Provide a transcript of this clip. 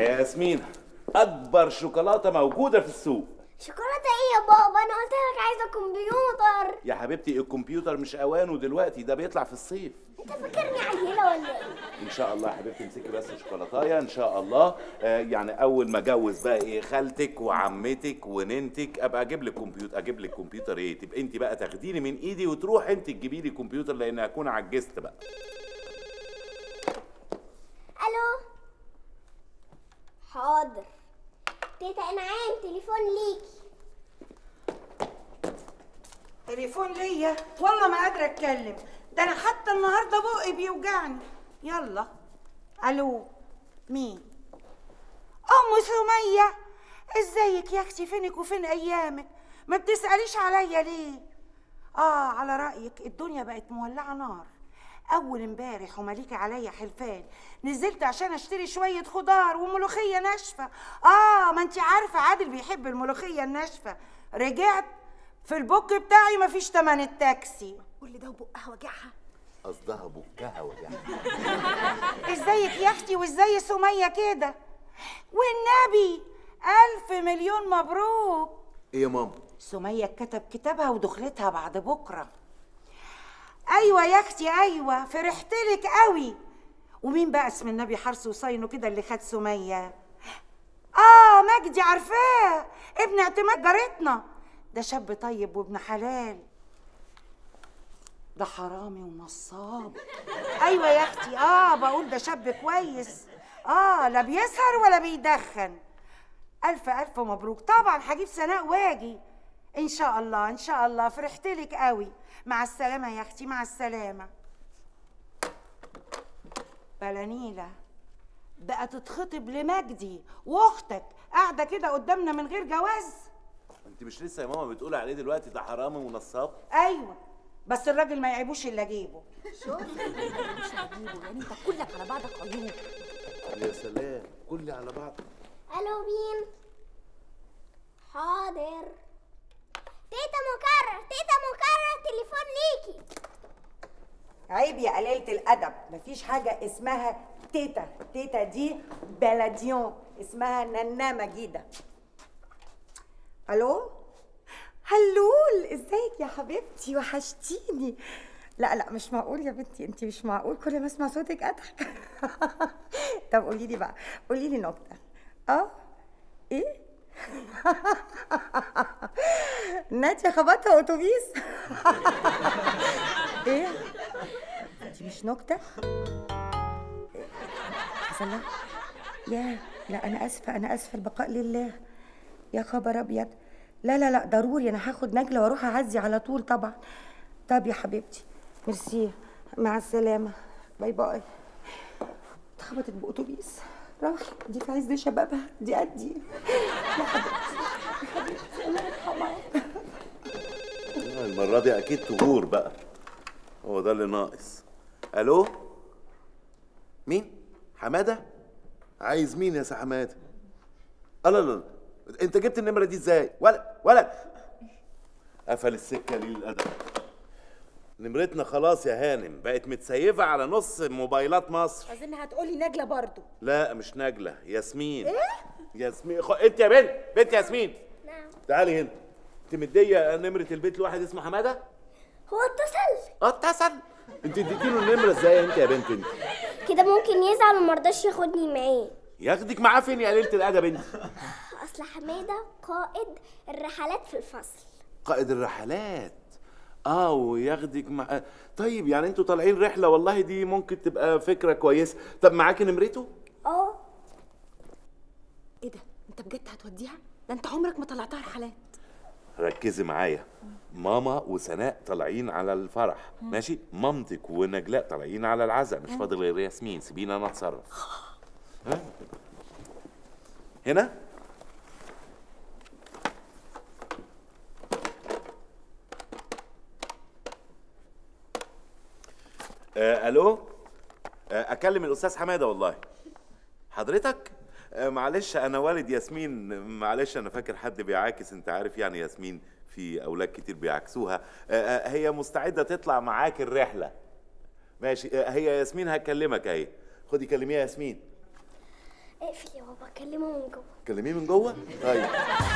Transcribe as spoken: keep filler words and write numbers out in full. ياسمين أكبر شوكولاتة موجودة في السوق. شوكولاتة إيه يا بابا؟ أنا قلت لك عايزة كمبيوتر. يا حبيبتي الكمبيوتر مش أوانه دلوقتي، ده بيطلع في الصيف. أنت فاكرني عيلة ولا إيه؟ إن شاء الله يا حبيبتي امسكي بس شوكولاتاية إن شاء الله. آه يعني أول ما أجوز بقى إيه خالتك وعمتك وننتك أبقى أجيب لك كمبيوتر. أجيب لك كمبيوتر إيه؟ تبقى أنت بقى تاخديني من إيدي وتروح أنت تجيبي لي كمبيوتر لأن هكون عجزت بقى. ألو. حاضر تيتا انعام، تليفون ليكي. تليفون ليا؟ والله ما قادره اتكلم، ده انا حتى النهارده بقي بيوجعني. يلا. الو. مين؟ ام سميه. ازيك يا اختي؟ فينك وفين ايامك؟ ما بتساليش عليا ليه؟ اه على رايك الدنيا بقت مولعه نار. أول امبارح ومليكي عليا حلفان نزلت عشان أشتري شوية خضار وملوخية ناشفة. آه ما أنتي عارفة عادل بيحب الملوخية الناشفة. رجعت في البوك بتاعي مفيش تمن التاكسي. كل ده وبقها وجعها؟ قصدها بوكها وجعها. إزيك يا أختي وإزاي سمية كده؟ والنبي ألف مليون مبروك. إيه يا ماما؟ سمية كتب كتابها ودخلتها بعد بكرة. ايوه يا اختي ايوه فرحتلك قوي. ومين بقى اسم النبي حرص وصينه كده اللي خد سميه؟ اه مجدي عارفاه، ابن اعتماد جارتنا. ده شاب طيب وابن حلال. ده حرامي ونصاب. ايوه يا اختي اه بقول ده شاب كويس. اه لا بيسهر ولا بيدخن. الف الف مبروك. طبعا هجيب سناء واجي ان شاء الله. ان شاء الله فرحتلك قوي. مع السلامة يا اختي. مع السلامة. بلانيلة بقى تتخطب لمجدي واختك قاعدة كده قدامنا من غير جواز. انت مش لسه يا ماما بتقول عليه دلوقتي ده حرامي ونصاب؟ ايوه بس الراجل ما يعيبوش الا جيبه. شوف مش هجيبه يعني. انت كلك على بعضك عيوب. يا سلام كلي على بعضك. الو مين؟ حاضر. تيتا مكرر، تيتا مكرر تليفون ليكي. عيب يا قليلة الأدب، مفيش حاجة اسمها تيتا، تيتا دي بلاديون، اسمها ننامة جيدة. ألو؟ هلول، إزيك يا حبيبتي؟ وحشتيني. لا لا مش معقول يا بنتي، أنت مش معقول كل ما أسمع صوتك أضحك. طب قولي لي بقى، قولي لي نكتة. أه؟ إيه؟ ناتيا خبطها اتوبيس. ايه دي مش نكته؟ حصل لها؟ ياه لا انا اسفه انا اسفه البقاء لله. يا خبر ابيض. لا لا لا ضروري انا هاخد نجله واروح اعزي على طول طبعا. طب يا حبيبتي ميرسي مع السلامه باي باي. اتخبطت باتوبيس راحت. دي في عز شبابها دي قدي. يا حبيبتي الله يرحمها. المرة دي أكيد تجور بقى. هو ده اللي ناقص. ألو؟ مين؟ حمادة؟ عايز مين يا سي حمادة؟ لا لا لا أنت جبت النمرة دي إزاي؟ ولد ولد قفل السكة ليه للأدب. نمرتنا خلاص يا هانم بقت متسيفه على نص موبايلات مصر. اظن هتقولي نجله برضو. لا مش نجله ياسمين. ايه؟ ياسمين خ... انت يا بنت بنت ياسمين. نعم. تعالي هنا. انت مديه نمره البيت لواحد اسمه حماده؟ هو اتصل؟ اه اتصل. انت اديتي له النمره ازاي انت يا بنت انت؟ كده ممكن يزعل وما رضاش ياخدني معاه. ياخدك معاه فين يا قليله الادب انت؟ اصل حماده قائد الرحلات في الفصل. قائد الرحلات. اه وياخدك مع. طيب يعني انتوا طالعين رحله؟ والله دي ممكن تبقى فكره كويسه. طب معاكي نمرته؟ اه. ايه ده؟ انت بجد هتوديها؟ ده انت عمرك ما طلعتها رحلات. ركزي معايا. ماما وسناء طالعين على الفرح. مم. ماشي. مامتك ونجلاء طالعين على العزاء. مش فاضل غير ياسمين. سيبيني انا اتصرف. ها هنا آه، الو آه، اكلم الاستاذ حماده. والله حضرتك آه، معلش انا والد ياسمين. معلش انا فاكر حد بيعاكس. انت عارف يعني ياسمين في اولاد كتير بيعكسوها. آه، هي مستعده تطلع معاك الرحله. ماشي. آه، هي ياسمين هتكلمك اهي. خدي كلميها ياسمين. اقفل يا بابا، كلمه من جوه. كلميه من جوه؟ طيب.